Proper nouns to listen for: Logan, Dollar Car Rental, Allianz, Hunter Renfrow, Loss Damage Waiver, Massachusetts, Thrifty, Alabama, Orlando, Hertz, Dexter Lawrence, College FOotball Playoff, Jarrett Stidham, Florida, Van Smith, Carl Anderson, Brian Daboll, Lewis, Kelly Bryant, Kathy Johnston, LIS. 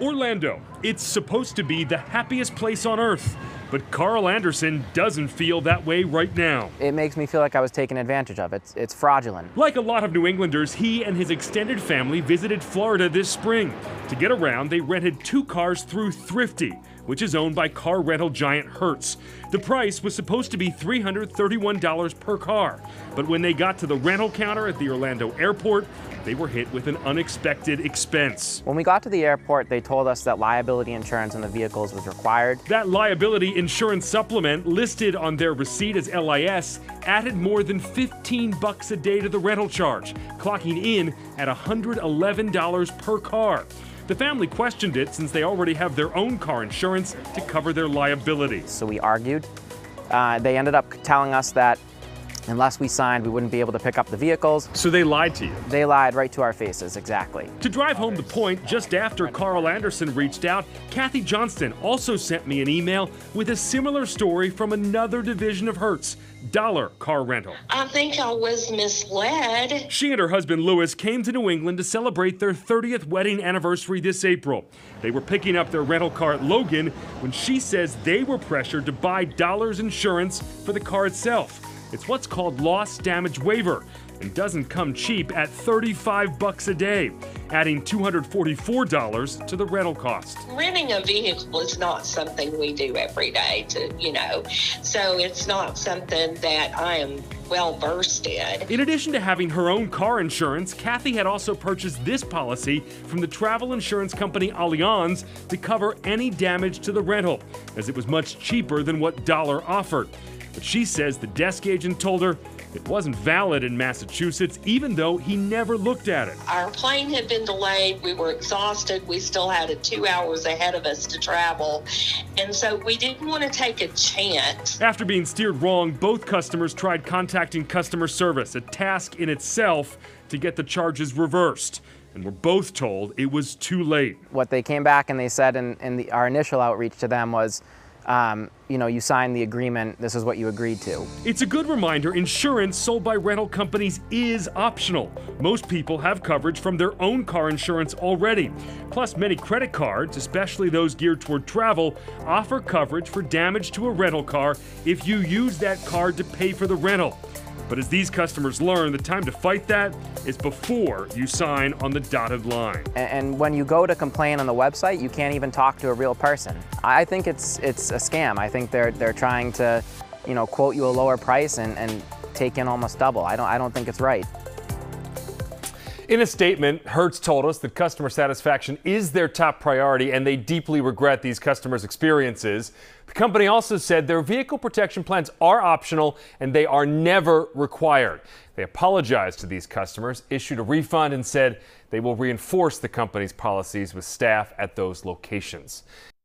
Orlando, it's supposed to be the happiest place on earth, but Carl Anderson doesn't feel that way right now. It makes me feel like I was taken advantage of. It's fraudulent. Like a lot of New Englanders, he and his extended family visited Florida this spring. To get around, they rented two cars through Thrifty, which is owned by car rental giant Hertz. The price was supposed to be $331 per car, but when they got to the rental counter at the Orlando airport, they were hit with an unexpected expense. When we got to the airport, they told us that liability insurance on the vehicles was required. That liability insurance supplement, listed on their receipt as LIS, added more than 15 bucks a day to the rental charge, clocking in at $111 per car. The family questioned it since they already have their own car insurance to cover their liability. So we argued. They ended up telling us that unless we signed, we wouldn't be able to pick up the vehicles. So they lied to you? They lied right to our faces, exactly. To drive home the point, just after Carl Anderson reached out, Kathy Johnston also sent me an email with a similar story from another division of Hertz, Dollar Car Rental. I think I was misled. She and her husband, Lewis, came to New England to celebrate their 30th wedding anniversary this April. They were picking up their rental car at Logan when she says they were pressured to buy Dollar's insurance for the car itself. It's what's called Loss Damage Waiver and doesn't come cheap at 35 bucks a day, adding $244 to the rental cost. Renting a vehicle is not something we do every day, so it's not something that I am well versed in. In addition to having her own car insurance, Kathy had also purchased this policy from the travel insurance company Allianz to cover any damage to the rental, as it was much cheaper than what Dollar offered. But she says the desk agent told her it wasn't valid in Massachusetts, even though he never looked at it. Our plane had been delayed. We were exhausted. We still had 2 hours ahead of us to travel. And so we didn't want to take a chance. After being steered wrong, both customers tried contacting customer service, a task in itself, to get the charges reversed. And we're both told it was too late. What they came back and they said in our initial outreach to them was, you signed the agreement, this is what you agreed to. It's a good reminder, insurance sold by rental companies is optional. Most people have coverage from their own car insurance already. Plus, many credit cards, especially those geared toward travel, offer coverage for damage to a rental car if you use that card to pay for the rental. But as these customers learn, the time to fight that is before you sign on the dotted line. And when you go to complain on the website, you can't even talk to a real person. I think it's a scam. I think they're trying to, quote you a lower price and take in almost double. I don't think it's right. In a statement, Hertz told us that customer satisfaction is their top priority and they deeply regret these customers' experiences. The company also said their vehicle protection plans are optional and they are never required. They apologized to these customers, issued a refund, and said they will reinforce the company's policies with staff at those locations.